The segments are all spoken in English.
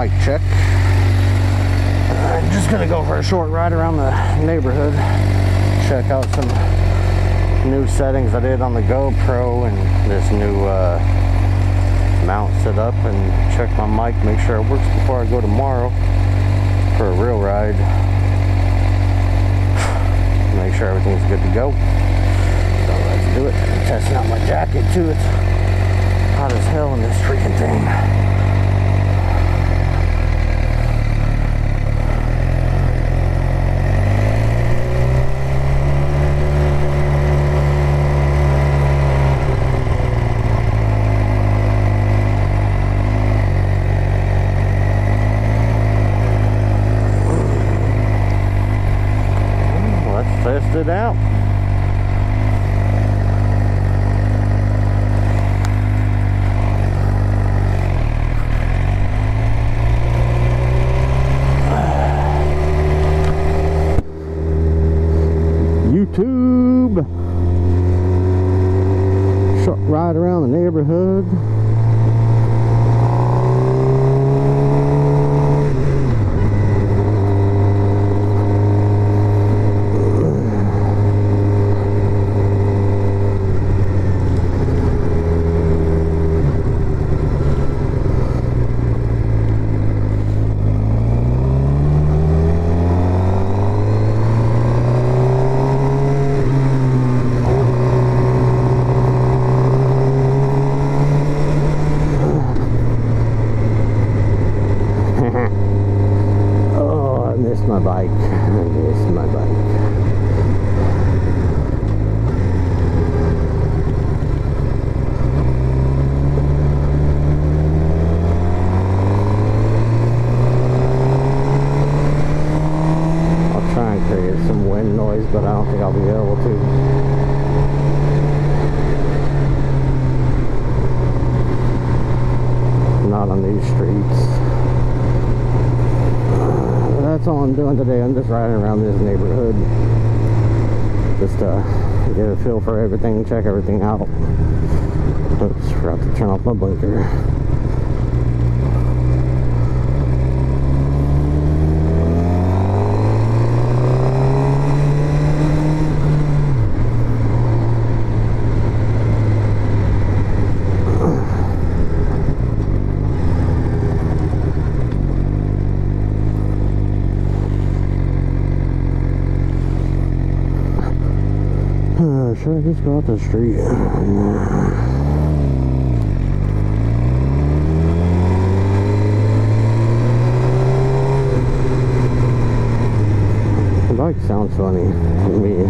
mic check. I'm just gonna go for a short ride around the neighborhood, check out some new settings I did on the GoPro and this new mount set up, and check my mic, make sure it works before I go tomorrow for a real ride. Make sure everything's good to go. So let's do it. I'm testing out my jacket too. It's hot as hell in this freaking thing. Test it out. YouTube. Short ride around the neighborhood. My bike. This is my bike. I'll try and create some wind noise, but I don't think I'll be able to. Not on these streets. That's all I'm doing today. I'm just riding around this neighborhood, just get a feel for everything, check everything out. Oops, forgot to turn off my blinker. Should I just go out the street? The bike sounds funny to me.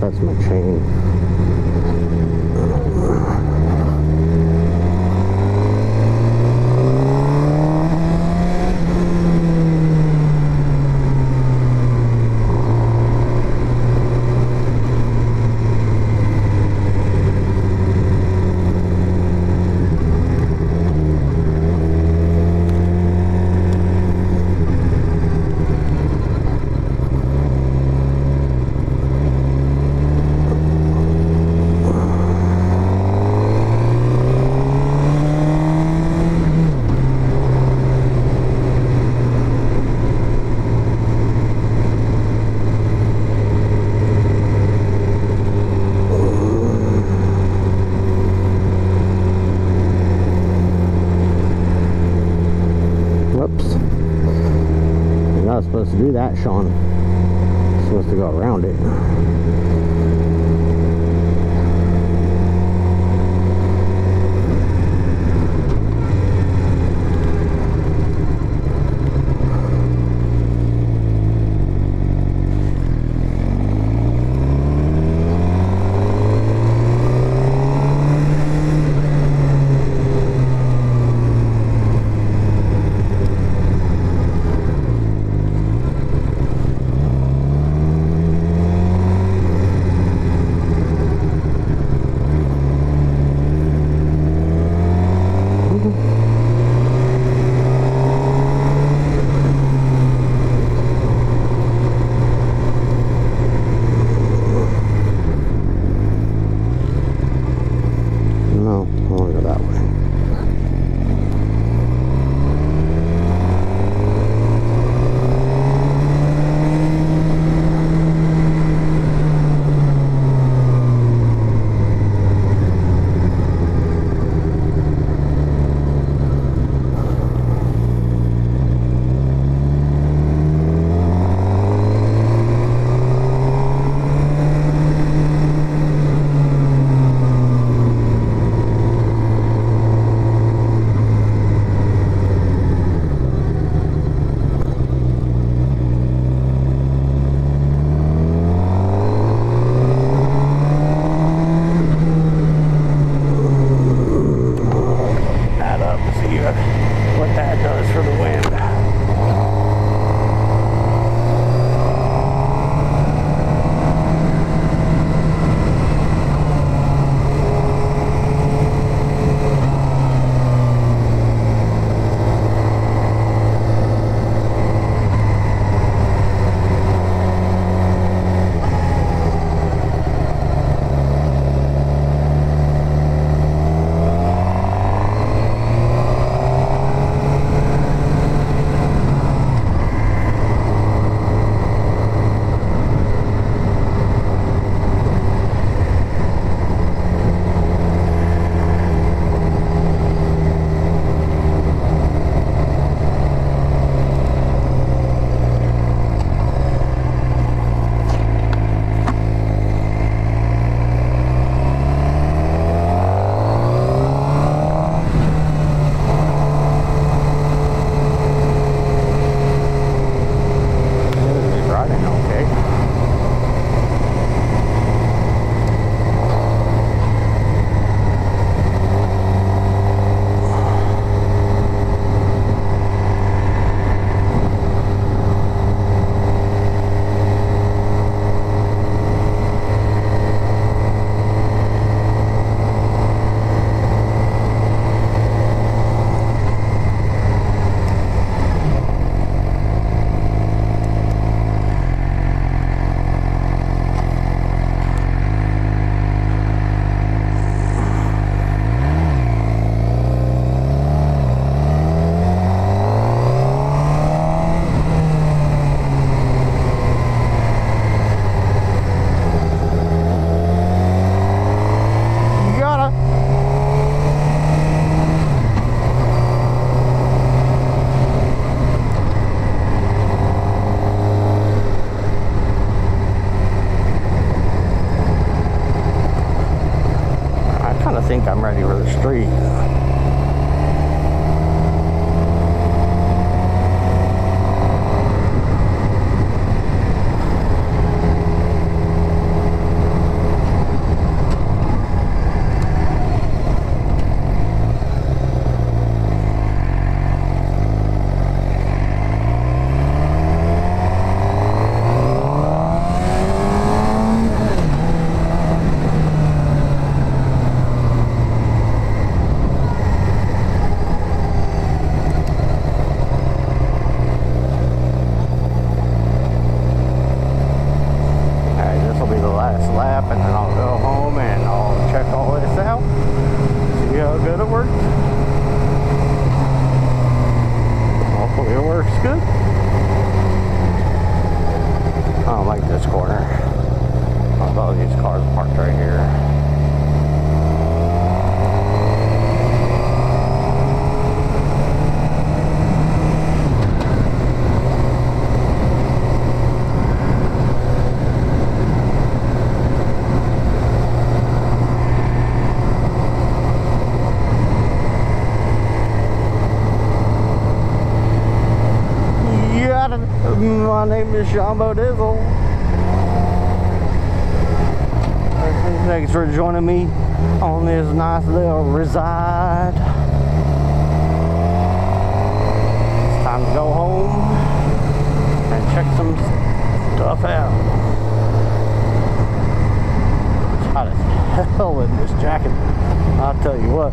That's my chain. Supposed to do that, Sean. I'm supposed to go around it. think I'm ready for the street. My name is Shambo Dizzle. Thanks for joining me on this nice little ride. It's time to go home and check some stuff out. It's hot as hell in this jacket, I'll tell you what.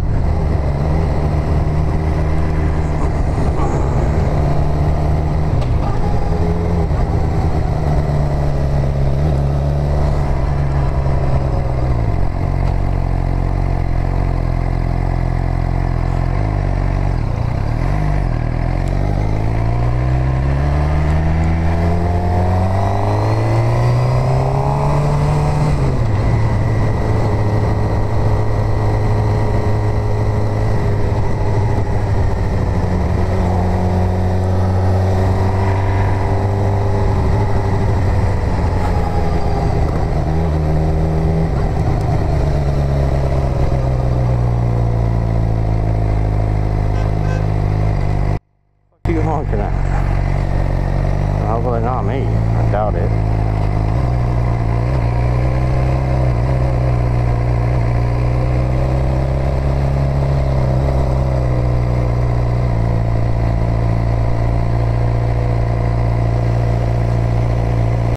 Honking at. Hopefully not me. I doubt it.